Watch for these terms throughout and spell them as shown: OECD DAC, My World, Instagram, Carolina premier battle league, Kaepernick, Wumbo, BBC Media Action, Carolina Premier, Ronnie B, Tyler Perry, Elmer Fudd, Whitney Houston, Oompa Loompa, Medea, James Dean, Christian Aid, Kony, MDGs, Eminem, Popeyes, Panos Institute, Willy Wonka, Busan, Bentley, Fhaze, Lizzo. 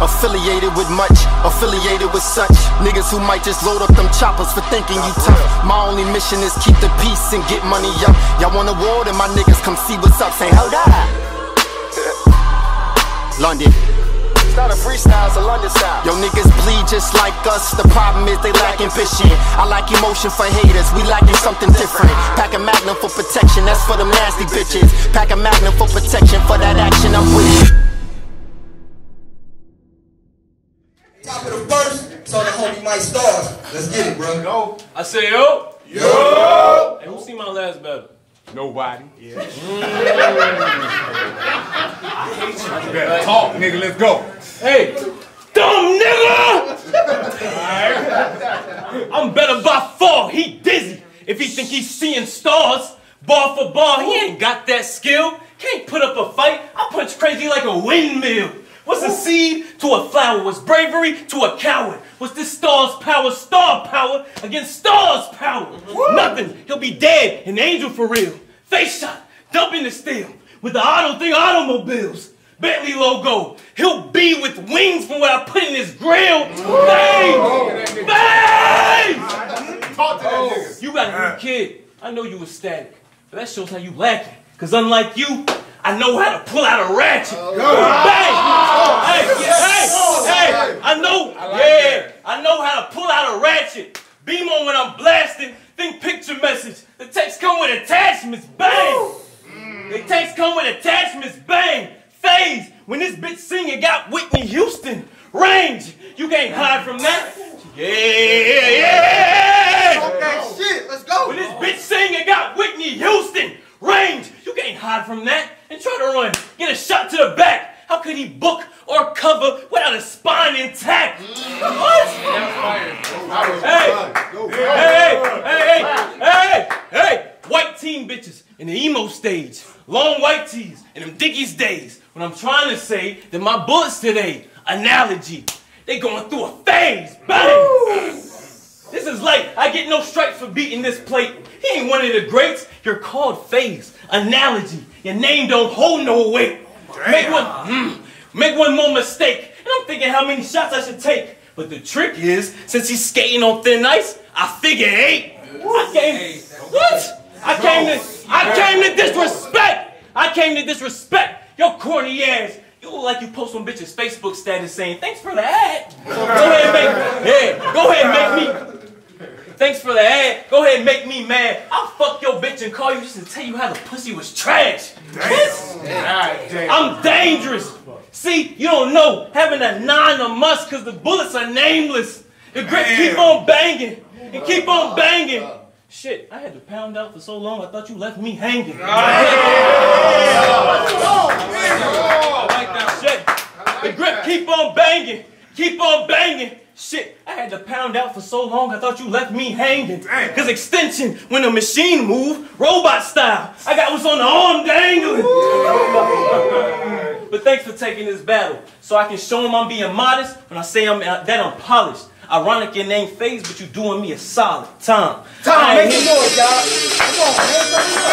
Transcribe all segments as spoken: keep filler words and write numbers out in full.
affiliated with much, affiliated with such niggas who might just load up them choppers for thinking you tough. My only mission is keep the peace and get money up. Y'all want a war, then my niggas come see what's up. Say hold up, London. It's not a freestyle, it's a London style. Yo, niggas bleed just like us. The problem is they lack ambition. I lack emotion for haters. We lacking something different. Pack a magnum for protection. That's for them nasty bitches. Pack a magnum for protection. For that action, I'm with it. Top of the first, so the homie might stars. Let's get it, bro. Go. I say yo. Yo. Hey, who seen my last battle? Nobody. Yeah. Mm. I hate you. You better talk, nigga. Let's go. Hey, dumb nigga! Alright. I'm better by far. He dizzy. If he think he's seeing stars, bar for bar, he ain't got that skill. Can't put up a fight. I punch crazy like a windmill. What's a seed to a flower? What's bravery to a coward? What's this star's power? Star power against star's power. Woo. Nothing. He'll be dead, an angel for real. Face shot, dumping the steel. With the auto thing, automobiles. Bentley logo. He'll be with wings from what I put in his grill. Fhaze! Fhaze! Talk to that nigga. You got a new kid. I know you was static. But that shows how you lacking. Because unlike you, I know how to pull out a ratchet. Oh, bang! Oh, hey, oh, hey, oh, hey! Oh, I know, I like yeah, that. I know how to pull out a ratchet. Beam on when I'm blasting. Think picture message. The text come with attachments, bang! Mm. The text come with attachments, bang! Fhaze, when this bitch sing, it got Whitney Houston. Range, you can't hide from that. Yeah, yeah, yeah! Talk that shit, let's go! When this bitch sing, it got Whitney Houston. Range, you can't hide from that. And try to run, get a shot to the back. How could he book or cover without a spine intact? Mm. What? Go hey, hey, hey, hey, hey, hey, white teen bitches in the emo stage, long white tees in them Dickies days. When I'm trying to say that my bullets today, analogy, they going through a Fhaze, bang. This is like, I get no stripes for beating this plate. He ain't one of the greats. You're called Fhaze. Analogy. Your name don't hold no weight. Make one, mm, make one more mistake. And I'm thinking how many shots I should take. But the trick is, since he's skating on thin ice, I figure eight. I came, what? I came to, I came to disrespect. I came to disrespect your corny ass. You look like you post on bitches' Facebook status saying, thanks for the ad. Go ahead and make, yeah, go ahead and make me. Thanks for the ad. Go ahead and make me mad. I'll fuck your bitch and call you just to tell you how the pussy was trash. Damn. Damn. I'm dangerous. See, you don't know. Having a nine or must because the bullets are nameless. The grip keep on banging and keep on banging. Shit, I had to pound out for so long, I thought you left me hanging. Damn. I like that shit. The grip keep on banging. Keep on banging. Shit, I had to pound out for so long, I thought you left me hanging. Dang. Cause extension, when the machine move, robot style. I got what's on the arm dangling. But thanks for taking this battle. So I can show him I'm being modest when I say I'm uh, that I'm polished. Ironic your name Fhaze, but you doing me a solid. Tom. Tom, make some noise, y'all. Come on,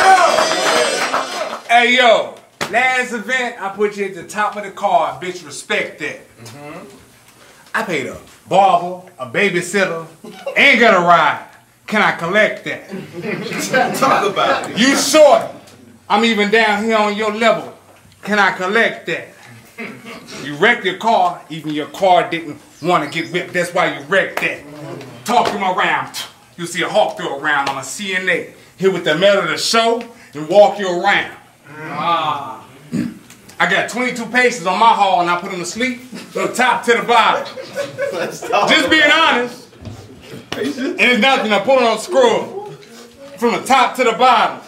man. Hey, yo. Last event, I put you at the top of the car. Bitch, respect that. Mm-hmm. I paid a barber, a babysitter, and got a ride. Can I collect that? Talk about it. You short. I'm even down here on your level. Can I collect that? You wrecked your car. Even your car didn't want to get whipped. That's why you wrecked that. Talk him around. You see a hawk throw around. I'm a C N A. Here with the metal to show and walk you around. Ah. I got twenty-two patients on my hall and I put them to sleep from the top to the bottom. Just being honest, and it's nothing. I put on scrub from the top to the bottom.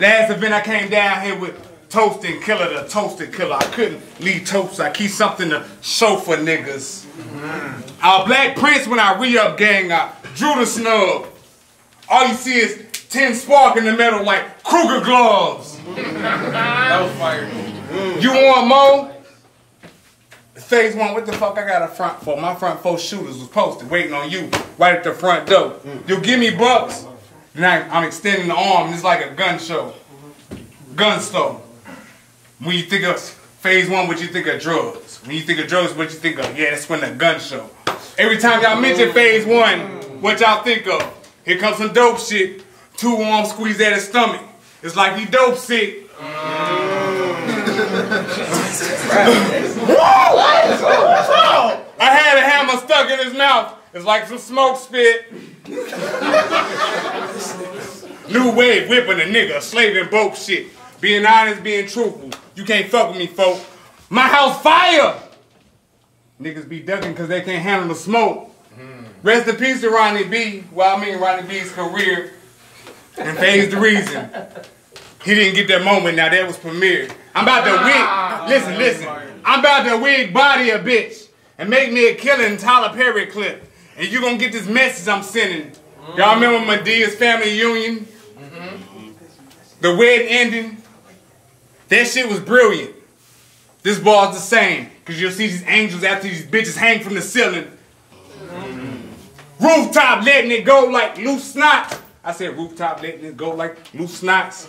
Last event I came down here with Toast and Killer the Toasted Killer. I couldn't leave toast. I keep something to show for niggas. Mm-hmm. Our Black Prince when I re-up gang, I drew the snub. All you see is ten spark in the metal like Kruger gloves. That was fire. Mm. You want more? Fhaze one, what the fuck I got a front for? My front four shooters was posted waiting on you right at the front door. Mm. You give me bucks, and I, I'm extending the arm. It's like a gun show. Gun store. When you think of Phase one, what you think of drugs? When you think of drugs, what you think of? Yeah, that's when the gun show. Every time y'all mention phase one, what y'all think of? Here comes some dope shit. Two arms squeezed at his stomach. It's like he dope sick. I had a hammer stuck in his mouth. It's like some smoke spit. New wave whipping a nigga, slaving both shit. Being honest, being truthful. You can't fuck with me, folk. My house fire! Niggas be ducking because they can't handle the smoke. Mm. Rest in peace to Ronnie B. Well, I mean Ronnie B's career. And Fhaze the reason. He didn't get that moment. Now that was premiered. I'm about to ah, wig. Listen, listen. I'm about to wig body a bitch. And make me a killer and Tyler Perry clip. And you gonna get this message I'm sending. Mm. Y'all remember Medea's family union? Mm-hmm. The wedding ending? That shit was brilliant. This bar's the same, because you'll see these angels after these bitches hang from the ceiling. Mm-hmm. Rooftop letting it go like loose snots. I said rooftop letting it go like loose snots.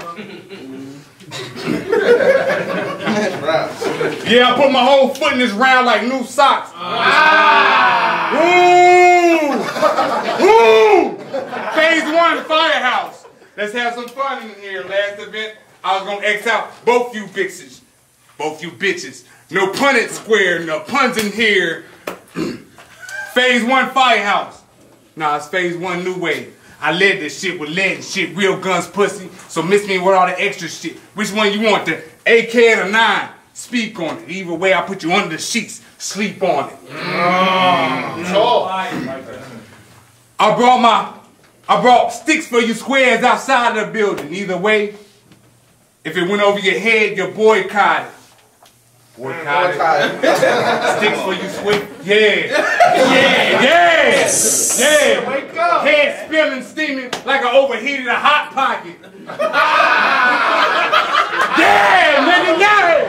Yeah, I put my whole foot in this round like new socks. Ah. Ooh! Ooh! Phase one firehouse. Let's have some fun in here. Last event. I was gonna X out both you bitches. Both you bitches. No pun at square, no puns in here. Phase one firehouse. Nah, it's phase one new wave. I led this shit with lead and shit, real guns pussy. So miss me with all the extra shit. Which one you want, the A K or the nine? Speak on it. Either way, I put you under the sheets. Sleep on it. Mm. Oh. I brought my, I brought sticks for you squares outside of the building. Either way, if it went over your head, you're boycotted. Boycotted. Boycotted. Sticks for you, sweet. Yeah. Yeah. Yeah. Yeah. Wake up. Head spilling, steaming like I overheated a hot pocket. Ah. Yeah, nigga, got it.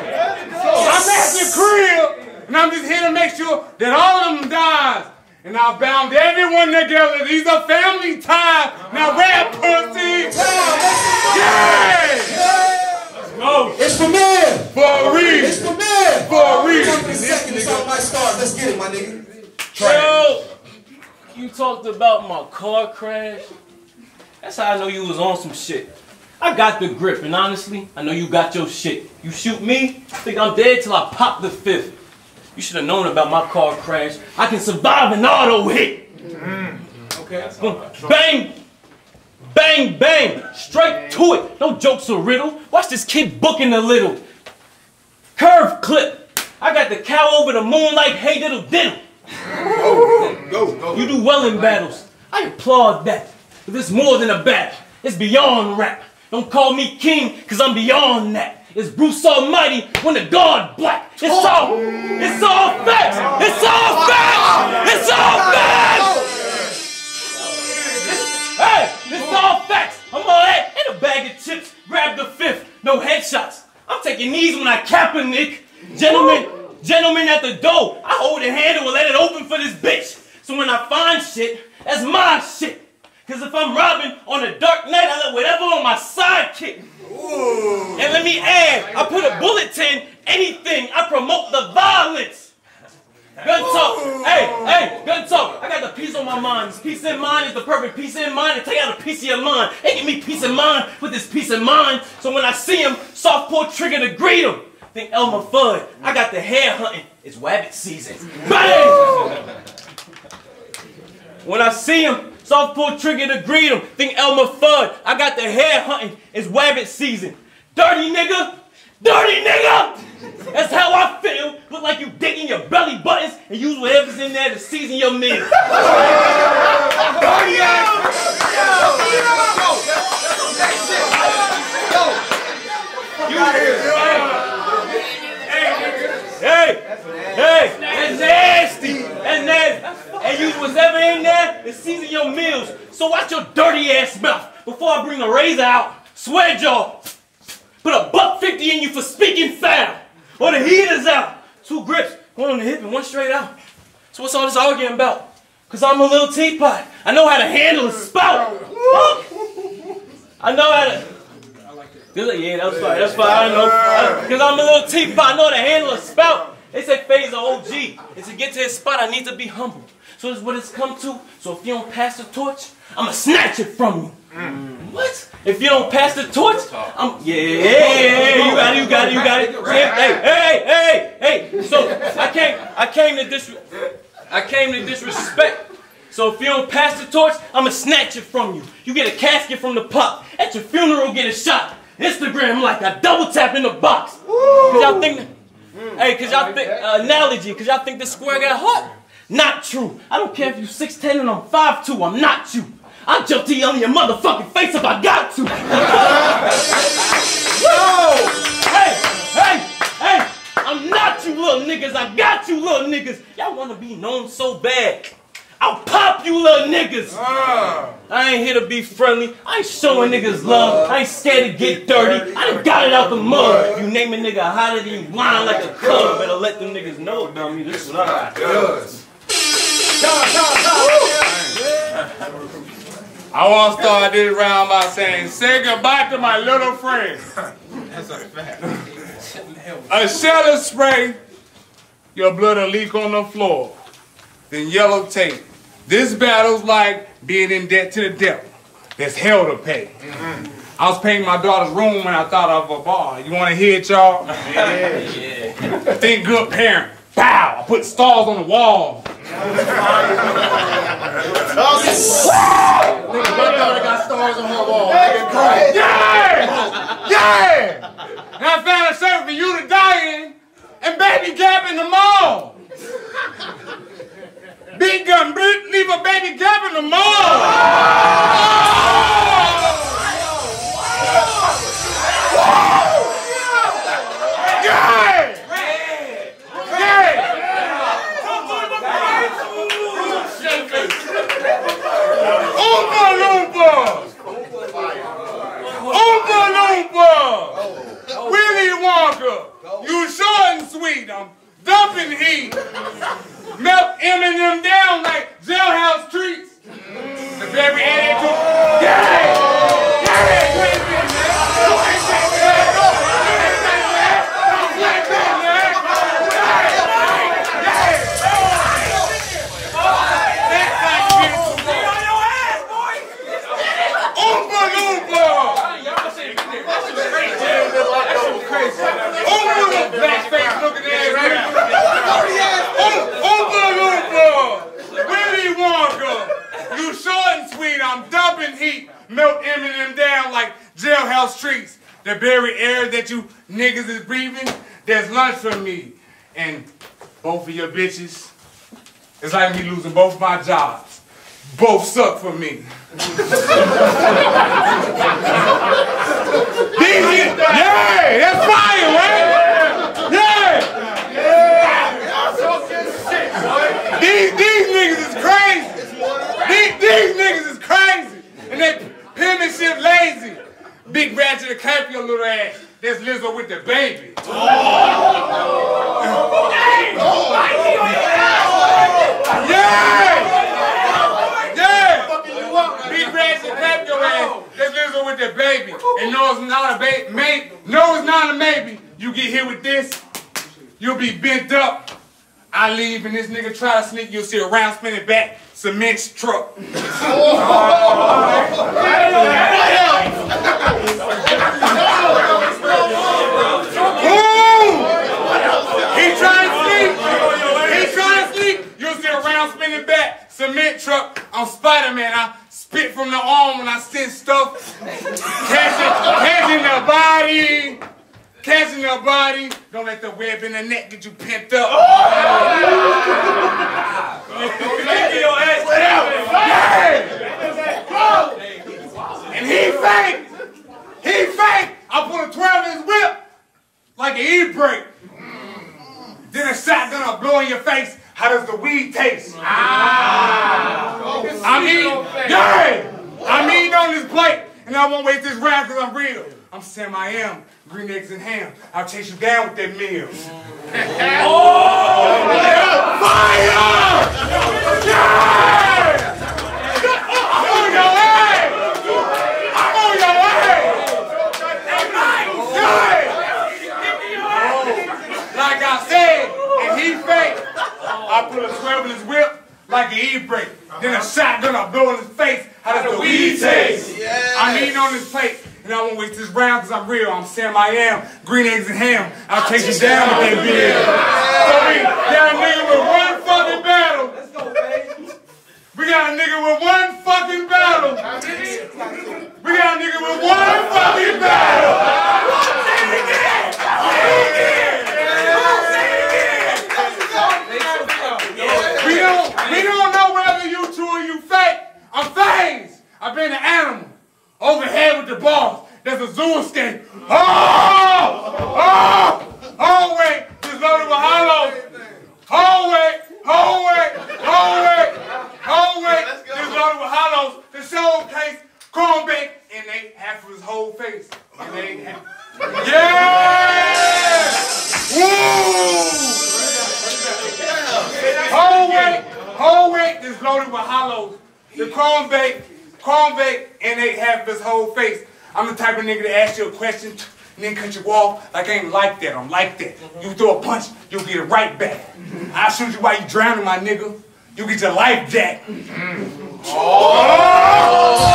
I'm at the crib, and I'm just here to make sure that all of them dies. And I bound everyone together. These are family ties. Now rap, pussy. Yeah. Yeah. Oh, it's for men! For a reason! It's for men! For a reason! This second is on my stars. Let's get it, my nigga. Yo, you talked about my car crash. That's how I know you was on some shit. I got the grip, and honestly, I know you got your shit. You shoot me, think I'm dead till I pop the fifth. You should have known about my car crash. I can survive an auto hit. Mm-hmm. Okay. That's all right. Bang! Bang, bang, straight to it. No jokes or riddle. Watch this kid booking a little. Curve clip. I got the cow over the moon like hey diddle diddle. Go, go, go. You do well in battles. I applaud that. But it's more than a battle. It's beyond rap. Don't call me king, cause I'm beyond that. It's Bruce Almighty when the God black. It's all, it's all facts. It's all facts. It's all facts. Hey, this is all facts. I'm all that and a bag of chips. Grab the fifth. No headshots. I'm taking these when I Kaepernick. Gentlemen, gentlemen at the door. I hold the handle and let it open for this bitch. So when I find shit, that's my shit. Cause if I'm robbing on a dark night, I let whatever on my sidekick. Ooh. And let me add, I put a bullet in anything. I promote the violence. Gun talk, ooh. Hey, hey, gun talk. I got the peace on my mind. This peace in mind is the perfect peace in mind. And take out a piece of your mind. They give me peace in mind with this peace in mind. So when I see him, soft pull trigger to greet him. Think Elmer Fudd. I got the hair hunting. It's rabbit season. Bang! When I see him, soft pull trigger to greet him. Think Elmer Fudd. I got the hair hunting. It's rabbit season. Dirty nigga. Dirty nigga! That's how I feel. Look like you digging your belly buttons and use whatever's in there to season your meal. Dirty Hey! Hey! That's nasty! That's nasty! And use whatever in there to season your meals. So watch your dirty ass mouth before I bring a razor out. Swear y'all. Put a buck fifty in you for speaking foul. Or the heater's out. Two grips, one on the hip and one straight out. So what's all this arguing about? Cause I'm a little teapot. I know how to handle a spout. I know how to. I like it. They're like, yeah, that was fire. That's fire. I don't know. Because I'm a little teapot. I know the handle is spout. They say Fhaze an O G. And to get to his spot, I need to be humble. So that's what it's come to. So if you don't pass the torch, I'm going to snatch it from you. Mm. What? If you don't pass the torch, I'm... Yeah, yeah, yeah, you got it, you got it, you got it. Hey, hey, hey, hey. So I came, I came to dis... I came to disrespect. So if you don't pass the torch, I'ma snatch it from you. You get a casket from the pop. At your funeral, get a shot. Instagram like I double tap in the box. Cause y'all think, mm, hey, cause y'all think uh, analogy. Cause y'all think this square got hot. Not true. I don't care if you six ten and I'm five two. I'm not you. I'll jump to you on your motherfucking face if I got to. Hey, hey. I'm not you little niggas, I got you little niggas. Y'all wanna be known so bad. I'll pop you little niggas. Uh, I ain't here to be friendly. I ain't showing niggas love. I ain't scared to get dirty. I done got it out the mud. You name a nigga hotter than you whine like a club. Better let them niggas know, dummy. This is what I does. I wanna start this round by saying, say goodbye to my little friends. That's a fact. A shell of spray, your blood will leak on the floor, then yellow tape. This battle's like being in debt to the devil. There's hell to pay. Mm-hmm. I was painting my daughter's room when I thought of a bar. You want to hear it, y'all? Yeah. Yeah. Think good parent. Bow. I put stars on the wall. My daughter got stars on her wall. Yeah! Yeah! And I found a shirt for you to die in and Baby Gap in the mall. Big gun, bleep, leave a Baby Gap in the mall. Yeah! Yeah! Oompa Loompa! Oompa Loompa! Willy Wonka, you short and sweet, I'm dumping heat. Melt Eminem down like jailhouse treats. The very attitude, get it, get it, baby. You ain't taking that, you ain't taking that, you ain't taking that. That's like this. Stay on your ass, boy. Oompa Loompa. Y'all say that's a crazy. Over the little black face looking at his right now. Over the little boy. Willy Wonka. You short and sweet. I'm dumping heat. Melt Eminem down like jailhouse treats. The very air that you niggas is breathing, there's lunch for me. And both of your bitches, it's like me losing both my jobs. Both suck for me. These, yeah, that's fire, right? Yeah! Yeah! Yeah. These, these niggas is crazy. These, these niggas is crazy. And they penmanship lazy. Big ratchet to cap your little ass. That's Lizzo with the baby. Oh. Hey! Oh. Yeah! Clap your ass. That's Lizzo with that baby. And no, it's not a baby. No, it's not a maybe. You get hit with this, you'll be bent up. I leave and this nigga try to sneak. You'll see a round spinning back cement truck. Oh. He trying to sneak. He trying to sneak. You'll see a round spinning back cement truck. I'm Spider-Man. I spit from the arm when I send stuff. Catching, catching the body. Catching the body. Don't let the web in the net get you pent up. And he fake. He fake. I put a twelve in his whip like an e-brake. Then a shotgun will blow in your face. How does the weed taste? Ah! I'm eating, yeah! I'm eating on this plate, and I won't waste this round because I'm real. I'm Sam I Am, green eggs and ham. I'll chase you down with that meal. Oh! Fire! Yeah! I'm on your way! I'm on your way! like I said, and he faked. I put a twelve in his whip like an e-brake. Then a shotgun, I blow in his face. How does the weed taste? Yes. I'm eating on this plate. And I won't waste this round because I'm real. I'm Sam I am. Green eggs and ham. I'll take you down with that beer. So we got a nigga with one fucking battle. Let's go, baby. We got a nigga with one fucking battle. We got a nigga with one fucking battle. We don't, we don't know whether you two or you fake. I'm Fhaze. I've been an animal. Overhead with the balls, there's a zoo escape. Oh! Oh! Oh, wait! Just loaded with hollows. Oh, wait! Oh, wait! Oh, wait! Oh, wait! Just loaded with hollows. The showcase, cornbait, and they half of his whole face. And they ain't half. Yeah! Woo! Oh, wait! Oh, wait! Just loaded with hollows. The cornbait. Cornbait, and they have his whole face. I'm the type of nigga to ask you a question and then cut your wall like I ain't like that. I'm like that. You throw a punch, you'll get it right back. I shoot you while you drowning, my nigga. You get your life jacked. Oh!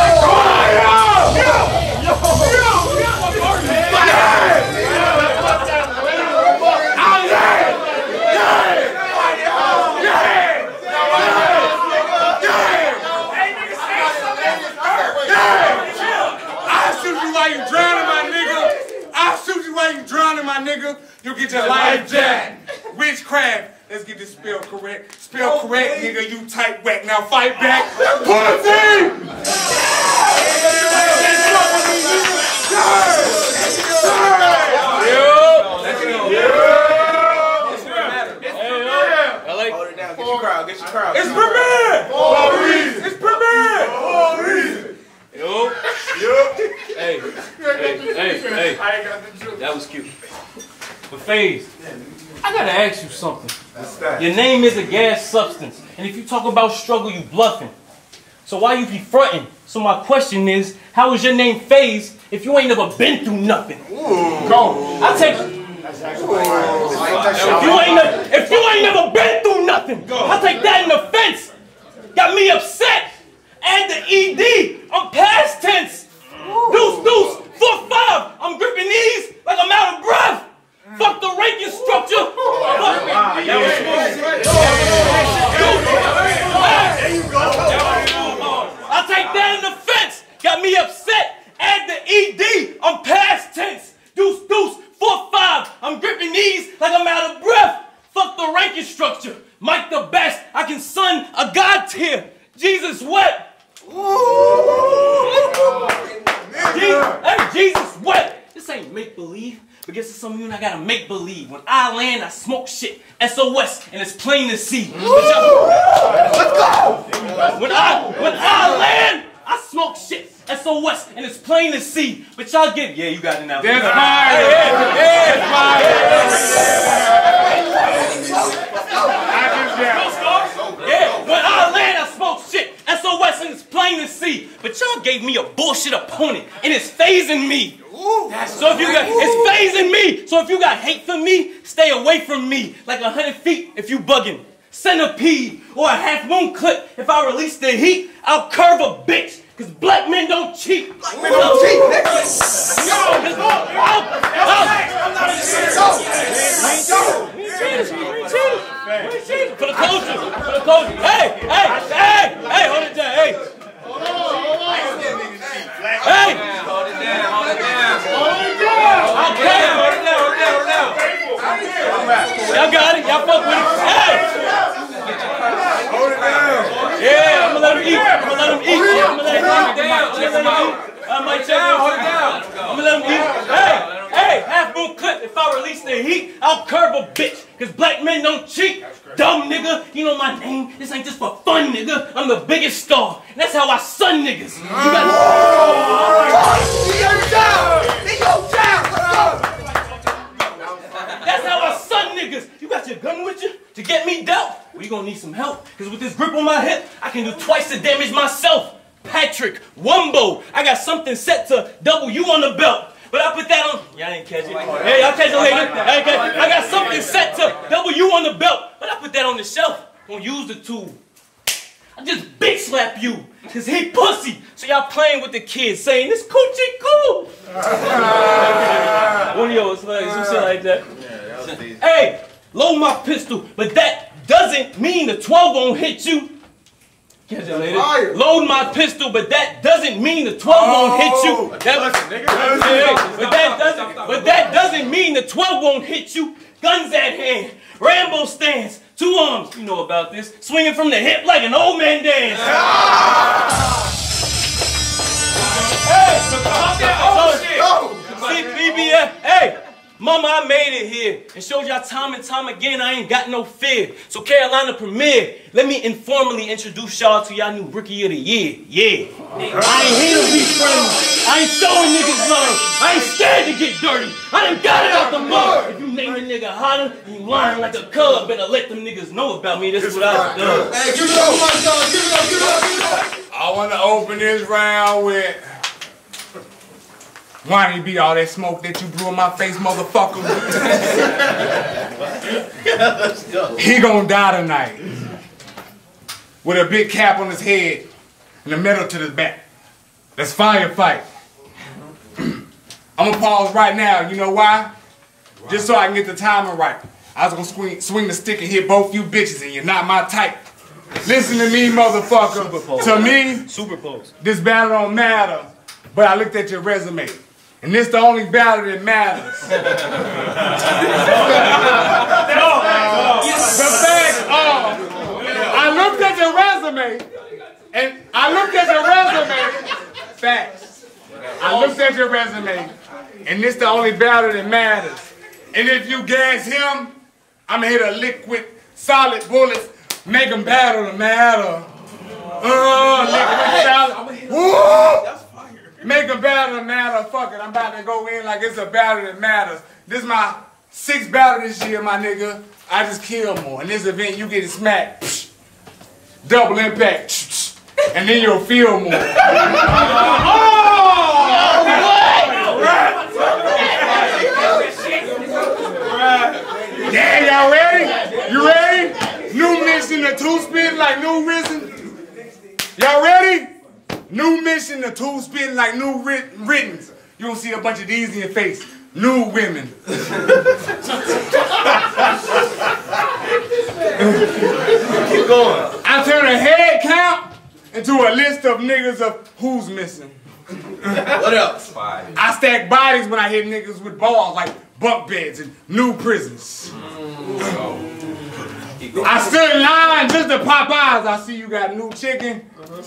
Nigga, you get your life jacked. Witchcraft. Let's get this spell correct. Spell okay. correct, nigga. You type whack. Now fight back. Pussy! Hold it down. Get your crowd. Get your crowd. It's Premier. It's Premier. Yo. Yo. Hey. Hey. Hey. Hey. That was cute. But Fhaze, I gotta ask you something. Your name is a gas substance, and if you talk about struggle, you bluffing. So why you be fronting? So my question is, how is your name Fhaze if you ain't never been through nothing? Ooh. Go. I take. If you ain't never, if you ain't never been through nothing, I take that in offense. Got me upset. Add the ed. I'm past tense. Deuce, deuce, four, five. I'm gripping these like I'm out of breath. Fuck the ranking structure! Fuck it! Wow, that was smooth! There you go! I take that in offense! Got me upset! Add the E D! I'm past tense! Deuce, deuce, four, five! I'm gripping these like I'm out of breath! Fuck the ranking structure! Mike the best! I can sun a god tier! Jesus wept! Hey, Jesus wept! This ain't make-believe. But guess it's some of you and I gotta make believe. When I land, I smoke shit. S O S, and it's plain to see. Let's go! When I when I land, I smoke shit. S O S, and it's plain to see. But y'all get it. Yeah, you got it now. There's fire! There's fire! Yeah, when I land, I smoke shit. S O S, and it's plain to see. But y'all gave me a bullshit opponent, and it's phasing me. So if you got, it's phasing me. So if you got hate for me, stay away from me. Like a hundred feet if you bugging. Centipede or a half moon clip. If I release the heat, I'll curve a bitch. Cause black men don't cheat. Black men don't cheat, nigga. Yo, I'm not a cheater. We cheated. We cheated. We cheated. For the culture. For the culture. Hey, hey, hey, hey, hold it down. Hey. Hold on, hold on. Hey! Hold it down, hold it down. Hold it down. Hold it down, hold it down, hold it down, hold it down. Y'all got it, y'all fuck with it. Hey! Hold it down. Yeah, I'ma let him eat. I'ma let him eat. I'ma let him eat. I'ma let him eat. Hold it down. I'ma let him eat. Hey! Hey! Half moon clip. If I release the heat, I'll curve a bitch. Cause black men don't cheat. Dumb nigga, you know my name. This ain't just for fun, nigga. I'm the biggest star. And that's how I sun niggas. You got That's how I sun niggas. You got your gun with you to get me dealt? Well, you gonna need some help. Cause with this grip on my hip, I can do twice the damage myself. Patrick, Wumbo, I got something set to double you on the belt. But I put that on. Y'all didn't catch it. Hey, y'all catch it later. I got something set on the shelf gonna use the tool. I just bitch slap you, cause he pussy. So y'all playing with the kids, saying this coochie cool. One of your slugs, some shit like that. Yeah, that was so, easy. Hey, load my pistol, but that doesn't mean the twelve won't hit you. Catch you later. Fire. Load my pistol, but that doesn't mean the twelve oh, won't hit you. That, listen, nigga, that, but that doesn't, but that doesn't mean the twelve won't hit you. Guns at hand, Rambo stands. Two arms, you know about this. Swinging from the hip like an old man dance. Ah! Hey, stop that old shit. C P B F, hey, mama, I made it here. And showed y'all time and time again I ain't got no fear. So Carolina Premier, let me informally introduce y'all to y'all new Rookie of the Year. Yeah. Right. I ain't here to be friendly. I ain't showing niggas love. I ain't scared to get dirty. I done got it out the mud. If you name a nigga hotter, you lying like a cub. Better let them niggas know about me. This is what I've done. Hey, give it up, my dog. Give it up, give it up, give it up. I want to open this round with... Why did you beat all that smoke that you blew in my face, motherfucker? Let's go. He gonna die tonight. With a big cap on his head and a medal to his back. That's firefight. I'm gonna pause right now, you know why? Wow. Just so I can get the timing right. I was gonna swing, swing the stick and hit both you bitches and you're not my type. Listen to me, motherfucker. Superpose. To me, Superpose. This battle don't matter, but I looked at your resume. And this the only battle that matters. The facts are, I looked at your resume, and I looked at your resume, facts. I looked at your resume, and this the only battle that matters. And if you gas him, I'm gonna hit a liquid, solid bullets, make him battle the matter. Uh, liquid, solid, woo! Make a battle that matter, fuck it. I'm about to go in like it's a battle that matters. This is my sixth battle this year, my nigga. I just kill more. In this event, you get smacked. Double impact. And then you'll feel more. Oh! Yeah, y'all ready? You ready? New mission, the two spin like new risen. Y'all ready? New mission, the tool spin like new writ writtens. You don't see a bunch of these in your face. New women. Keep going. I turn a head count into a list of niggas of who's missing. What else? I stack bodies when I hit niggas with balls like bunk beds and new prisons. Mm. I stood in line just to Popeyes. I see you got new chicken. Oh!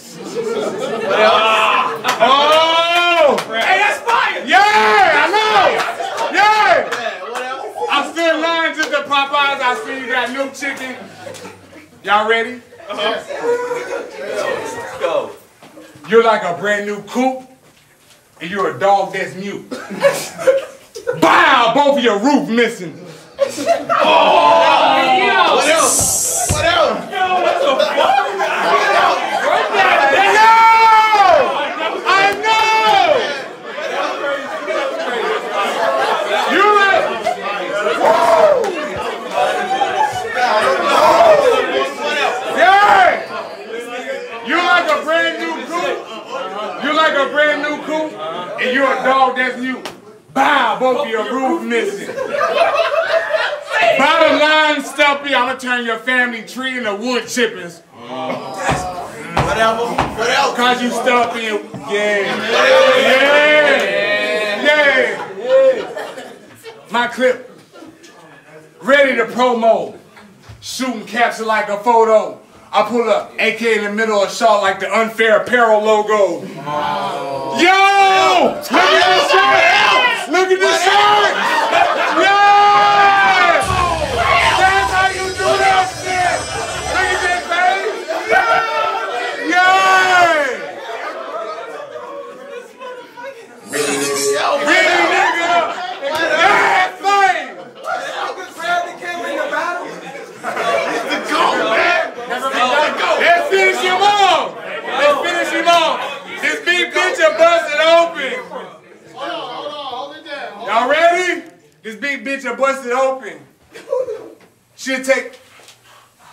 Hey, that's fire! Yeah, I know! Yeah! I stood in line just to Popeyes. I see you got new chicken. Y'all ready? Let's go. You're like a brand new coupe, and you're a dog that's mute. Bow! Both of your roof missing. Oh! Yo. What else? What else? Yo, what the fuck? What else? What the hell? I know! You like... Yeah! You're like a brand new coupe. You're like a brand new coupe. And you're a dog that's new. Bow, both of your roof missing. Bottom line, Stumpy, I'm gonna turn your family tree into wood chippers. Oh. Whatever. What else? Cause you Stumpy. Yeah. Yeah. Yeah. Yeah. Yeah. My clip. Ready to promo. Shooting capture like a photo. I pull up A K in the middle of shot like the unfair apparel logo. Oh. Yo! Look at this shirt! Look at this shirt! Yo! This big bitch will bust it open. She'll take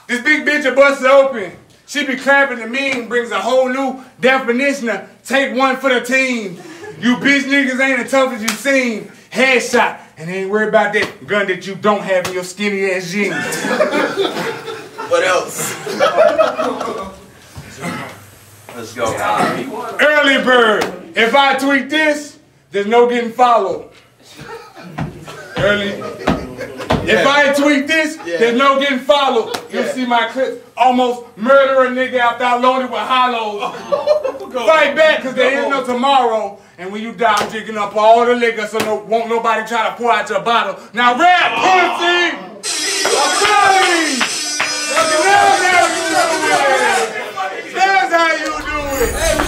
This big bitch busts open. She be clapping to me and brings a whole new definition of take one for the team. You bitch niggas ain't as tough as you seem. Headshot. And ain't worried about that gun that you don't have in your skinny ass jeans. What else? Let's go. Early bird. If I tweet this, there's no getting followed. Early. If I tweet this, yeah. there's no getting followed. You'll yeah. see my clips. Almost murder a nigga after I loaded with hollows. Oh, fight back, because there is no tomorrow. And when you die, I'm drinking up all the liquor, so no, won't nobody try to pour out your bottle. Now rap, oh. pussy! Oh. That's how you do it! That's how you do it!